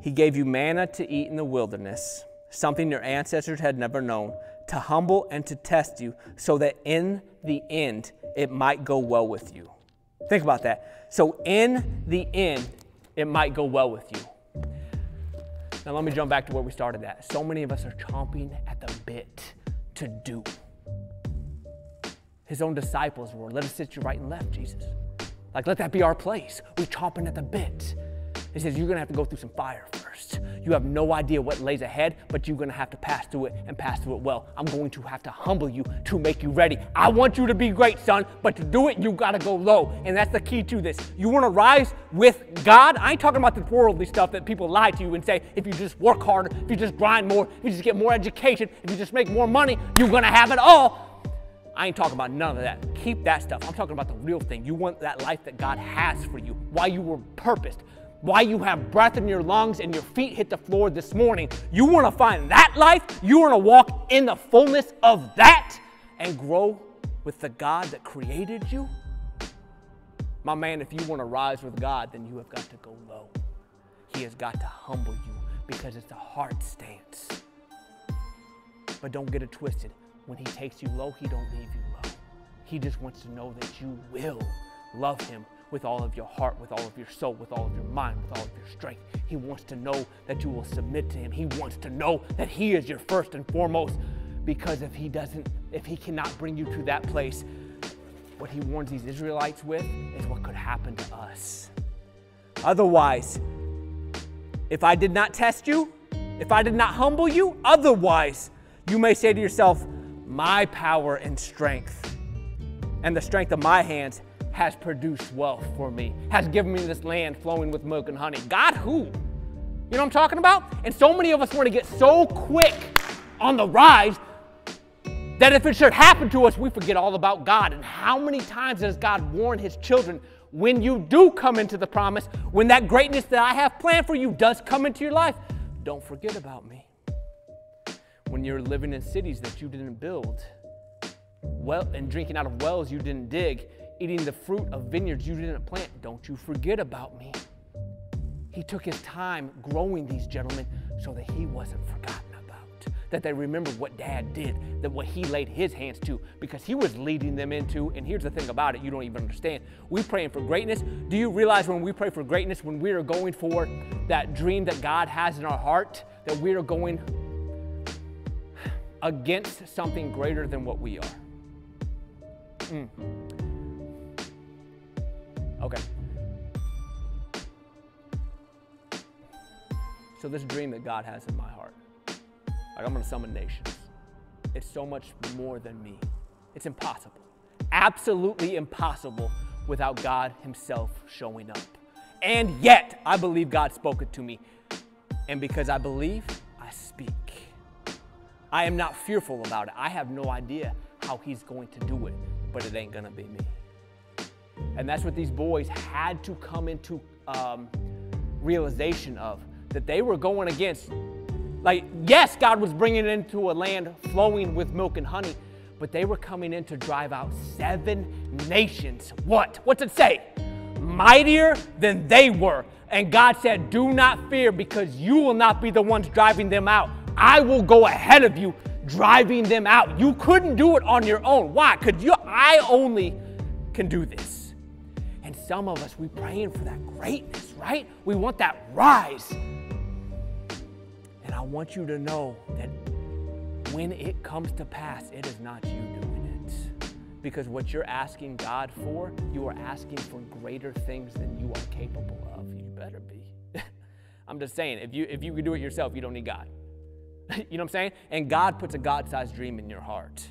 He gave you manna to eat in the wilderness, something your ancestors had never known, to humble and to test you so that in the end, it might go well with you. Think about that. So in the end, it might go well with you. Now let me jump back to where we started at. So many of us are chomping at the bit to do. His own disciples were, let us sit you right and left, Jesus. Like, let that be our place. We're chomping at the bit. He says, you're gonna have to go through some fire first. You have no idea what lays ahead, but you're gonna have to pass through it and pass through it well. I'm going to have to humble you to make you ready. I want you to be great, son, but to do it, you gotta go low. And that's the key to this. You wanna rise with God? I ain't talking about the worldly stuff that people lie to you and say, if you just work harder, if you just grind more, if you just get more education, if you just make more money, you're gonna have it all. I ain't talking about none of that. Keep that stuff. I'm talking about the real thing. You want that life that God has for you, why you were purposed, why you have breath in your lungs and your feet hit the floor this morning. You want to find that life. You want to walk in the fullness of that and grow with the God that created you. My man, if you want to rise with God, then you have got to go low. He has got to humble you because it's a hard stance. But don't get it twisted. When he takes you low, he don't leave you low. He just wants to know that you will love him with all of your heart, with all of your soul, with all of your mind, with all of your strength. He wants to know that you will submit to him. He wants to know that he is your first and foremost, because if he cannot bring you to that place, what he warns these Israelites with is what could happen to us. Otherwise, if I did not test you, if I did not humble you, otherwise you may say to yourself, my power and strength and the strength of my hands has produced wealth for me, has given me this land flowing with milk and honey. God who? You know what I'm talking about? And so many of us want to get so quick on the rise that if it should happen to us, we forget all about God. And how many times does God warn his children, when you do come into the promise, when that greatness that I have planned for you does come into your life, don't forget about me. When you're living in cities that you didn't build, well, and drinking out of wells you didn't dig, eating the fruit of vineyards you didn't plant, don't you forget about me. He took his time growing these gentlemen so that he wasn't forgotten about, that they remembered what dad did, that what he laid his hands to, because he was leading them into, and here's the thing about it you don't even understand. We're praying for greatness. Do you realize when we pray for greatness, when we are going for that dream that God has in our heart, that we are going against something greater than what we are? Okay. So this dream that God has in my heart, like I'm gonna summon nations. It's so much more than me. It's impossible, absolutely impossible without God himself showing up. And yet I believe God spoke it to me. And because I believe, I speak. I am not fearful about it. I have no idea how he's going to do it, but it ain't gonna be me. And that's what these boys had to come into realization of, that they were going against. Like, yes, God was bringing it into a land flowing with milk and honey, but they were coming in to drive out 7 nations. What? What's it say? Mightier than they were. And God said, do not fear, because you will not be the ones driving them out. I will go ahead of you, driving them out. You couldn't do it on your own. Why? Because I only can do this. And some of us, we praying for that greatness, right? We want that rise. And I want you to know that when it comes to pass, it is not you doing it. Because what you're asking God for, you are asking for greater things than you are capable of. You better be. I'm just saying, if you could do it yourself, you don't need God. You know what I'm saying? And God puts a God-sized dream in your heart.